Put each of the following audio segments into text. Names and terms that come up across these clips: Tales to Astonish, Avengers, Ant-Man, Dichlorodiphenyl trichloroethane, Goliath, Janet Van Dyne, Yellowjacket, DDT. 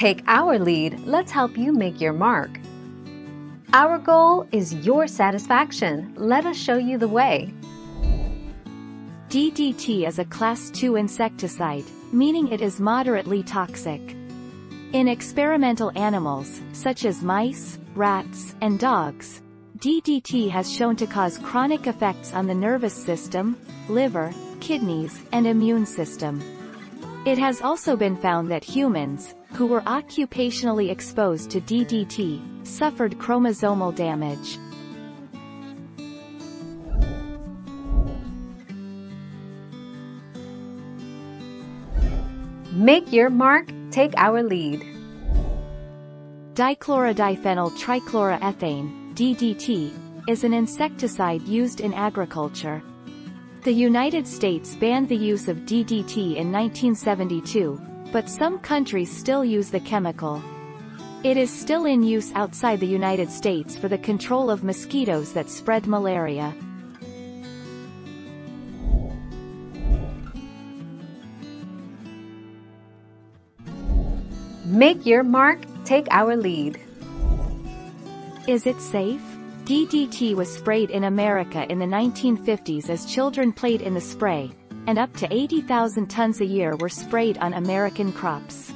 Take our lead, let's help you make your mark. Our goal is your satisfaction. Let us show you the way. DDT is a Class II insecticide, meaning it is moderately toxic. In experimental animals, such as mice, rats, and dogs, DDT has shown to cause chronic effects on the nervous system, liver, kidneys, and immune system. It has also been found that humans, who were occupationally exposed to DDT, suffered chromosomal damage. Make your mark, take our lead. Dichlorodiphenyl trichloroethane, DDT, is an insecticide used in agriculture. The United States banned the use of DDT in 1972, but some countries still use the chemical. It is still in use outside the United States for the control of mosquitoes that spread malaria. Make your mark, take our lead. Is it safe? DDT was sprayed in America in the 1950s as children played in the spray, and up to 80,000 tons a year were sprayed on American crops.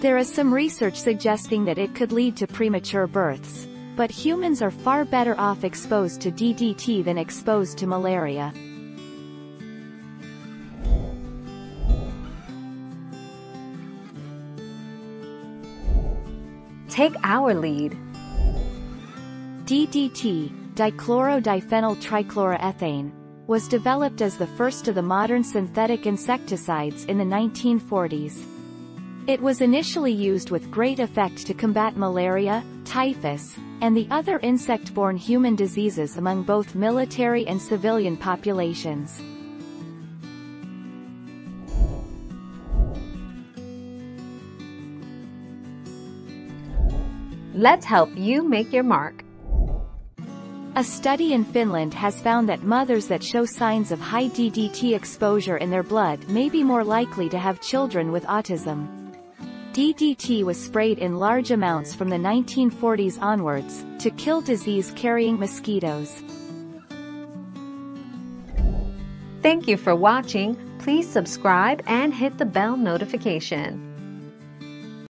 There is some research suggesting that it could lead to premature births, but humans are far better off exposed to DDT than exposed to malaria. Take our lead. DDT, dichlorodiphenyl trichloroethane, was developed as the first of the modern synthetic insecticides in the 1940s. It was initially used with great effect to combat malaria, typhus, and the other insect-borne human diseases among both military and civilian populations. Let's help you make your mark. A study in Finland has found that mothers that show signs of high DDT exposure in their blood may be more likely to have children with autism. DDT was sprayed in large amounts from the 1940s onwards, to kill disease-carrying mosquitoes. Thank you for watching. Please subscribe and hit the bell notification.